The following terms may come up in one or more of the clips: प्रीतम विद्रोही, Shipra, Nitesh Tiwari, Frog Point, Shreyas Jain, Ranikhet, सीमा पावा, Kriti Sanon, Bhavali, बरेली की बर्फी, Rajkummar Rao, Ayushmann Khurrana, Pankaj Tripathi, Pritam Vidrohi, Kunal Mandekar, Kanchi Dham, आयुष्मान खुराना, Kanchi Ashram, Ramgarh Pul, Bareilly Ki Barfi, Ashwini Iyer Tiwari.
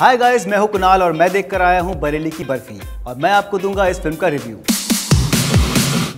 Hi guys, मैं हूं कुणाल और मैं देखकर आया हूं बरेली की बर्फी और मैं आपको दूंगा इस फिल्म का रिव्यू।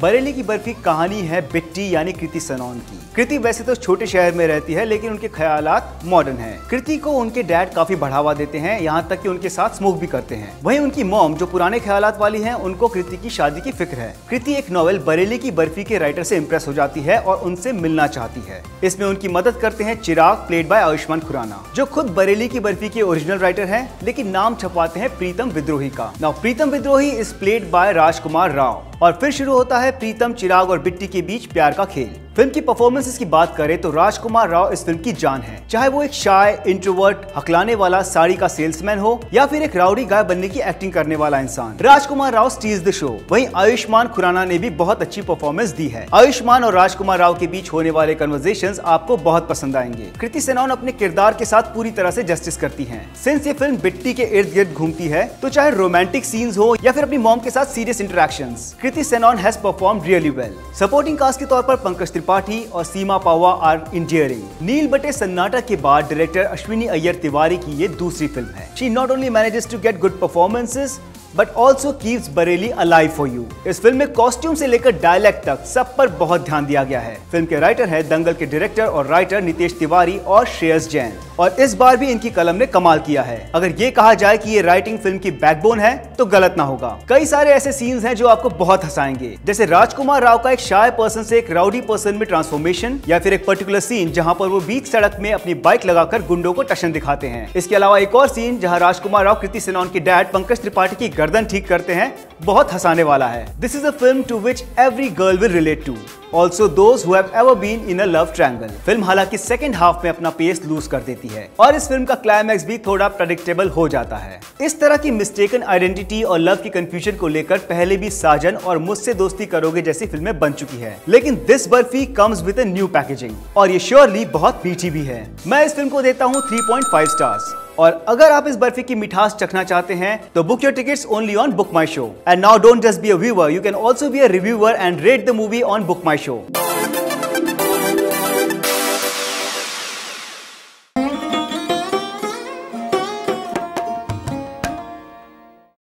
बरेली की बर्फी कहानी है बिट्टी यानी कृति सनोन की। कृति वैसे तो छोटे शहर में रहती है लेकिन उनके ख्यालात मॉडर्न हैं। कृति को उनके डैड काफी बढ़ावा देते हैं, यहाँ तक कि उनके साथ स्मोक भी करते हैं। वहीं उनकी मॉम जो पुराने ख्यालात वाली हैं, उनको कृति की शादी की फिक्र है। कृति एक नॉवेल बरेली की बर्फी के राइटर से इम्प्रेस हो जाती है और उनसे मिलना चाहती है। इसमें उनकी मदद करते हैं चिराग, प्लेड बाय आयुष्मान खुराना, जो खुद बरेली की बर्फी के ओरिजिनल राइटर है लेकिन नाम छपाते हैं प्रीतम विद्रोही का। Now प्रीतम विद्रोही is played by Rajkummar Rao. और फिर शुरू होता है प्रीतम, चिराग और बिट्टी के बीच प्यार का खेल। फिल्म की परफॉर्मेंसेस की बात करें तो राजकुमार राव इस फिल्म की जान है। चाहे वो एक शाय, इंट्रोवर्ट, हकलाने वाला साड़ी का सेल्समैन हो या फिर एक राउडी गाय बनने की एक्टिंग करने वाला इंसान, Rajkummar Rao steals the show. वहीं आयुष्मान खुराना ने भी बहुत अच्छी परफॉर्मेंस दी है। आयुष्मान और राजकुमार राव के बीच होने वाले कन्वर्सेशंस आपको बहुत पसंद आएंगे। कृति सेनन अपने किरदार के साथ पूरी तरह से जस्टिस करती है। सिंस ये फिल्म बिट्टी के इर्द गिर्द घूमती है तो चाहे रोमांटिक सीन्स हो या फिर अपनी मॉम के साथ serious interaction, Kriti Sanon has perform really well. Supporting cast के तौर पर पंकज त्रिपाठी और सीमा पावा आर इंडियरिंग। नील बटे सन्नाटा के बाद डायरेक्टर अश्विनी अय्यर तिवारी की ये दूसरी फिल्म है। She not only manages to get good performances but also keeps Bareilly alive for you. इस फिल्म में कॉस्ट्यूम से लेकर डायलैक्ट तक सब पर बहुत ध्यान दिया गया है। फिल्म के राइटर है दंगल के डायरेक्टर और राइटर नितेश तिवारी और श्रेयस जैन, और इस बार भी इनकी कलम ने कमाल किया है। अगर ये कहा जाए कि ये राइटिंग फिल्म की बैकबोन है तो गलत ना होगा। कई सारे ऐसे सीन्स हैं जो आपको बहुत हंसाएंगे, जैसे राजकुमार राव का एक शाय पर्सन से एक राउडी पर्सन में ट्रांसफॉर्मेशन, या फिर एक पर्टिकुलर सीन जहाँ पर वो बीच सड़क में अपनी बाइक लगाकर गुंडों को टशन दिखाते हैं। इसके अलावा एक और सीन जहाँ राजकुमार राव कृति सेनन के डैड पंकज त्रिपाठी की गर्दन ठीक करते हैं, बहुत हंसाने वाला है। This is a film to which every girl will relate to, also those who have ever been in a love triangle. Film हालांकि सेकंड हाफ में अपना पेस लूज कर देती है और इस फिल्म का क्लाइमैक्स भी थोड़ा प्रेडिक्टेबल हो जाता है। इस तरह की मिस्टेकन आइडेंटिटी और लव की कंफ्यूजन को लेकर पहले भी साजन और मुझसे दोस्ती करोगे जैसी फिल्में बन चुकी है, लेकिन this barfi comes with a new packaging और ये श्योरली बहुत मीठी भी है। मैं इस फिल्म को देता हूँ 3.5 स्टार्स। और अगर आप इस बर्फी की मिठास चखना चाहते हैं तो book your tickets only on BookMyShow. And now don't just be a viewer, you can also be a reviewer and rate the movie on book my show.